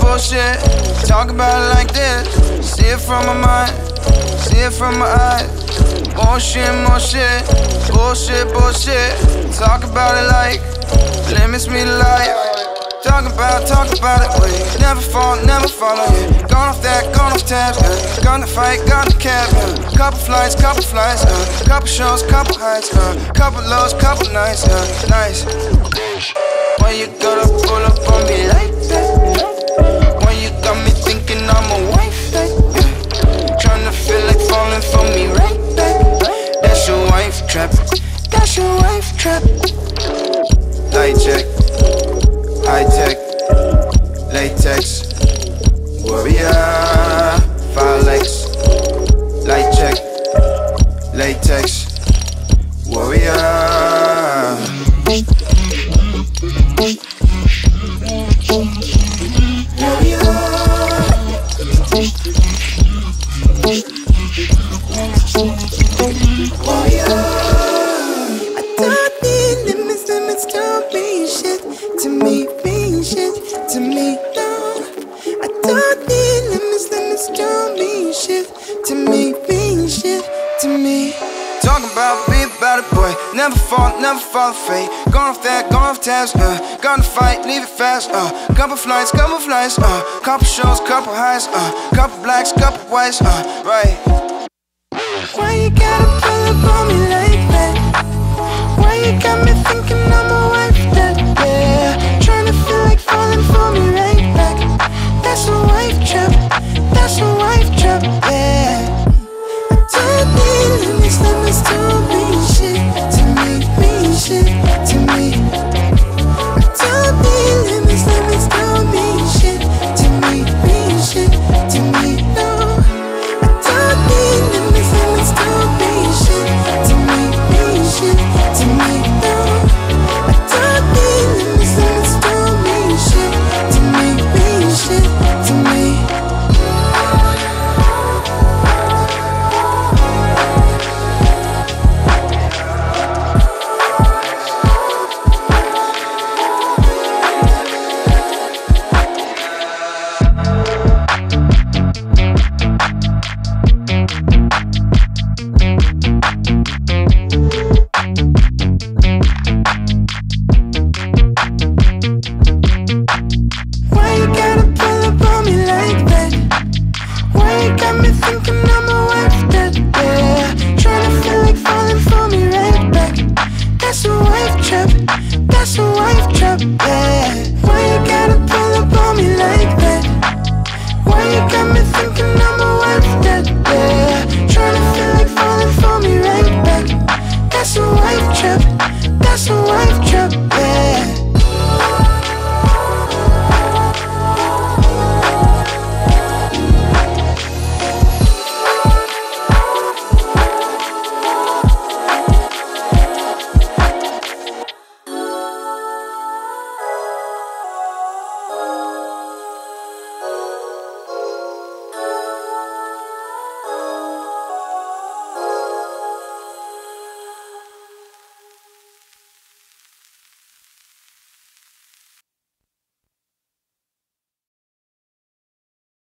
bullshit. Talk about it like this. See it from my mind, see it from my eyes. More shit. Bullshit. Talk about it like limits me to life. Talk about it, wait. Never follow, yeah. Gone off tabs, yeah. Gone to fight, gone to cap, yeah. Couple flights, yeah. Couple shows, couple heights, yeah. Couple lows, couple nights, yeah. Nice. Why you gotta pull up on me like that? Why you got me thinking I'm a wife, like that? Tryna feel like falling for me right back. That's your wife trap. Light check, high tech, latex, warrior, Filex. Light check, latex, warrior. To me. Talk about be about it, boy. Never follow fate. Gone off tabs, Gonna fight, leave it fast, Couple flights, Couple shows, couple highs, Couple blacks, couple whites, right. Why you gotta pull up on me like that? Why you got me thinking I'm a wife, that, yeah. Tryna feel like falling for me right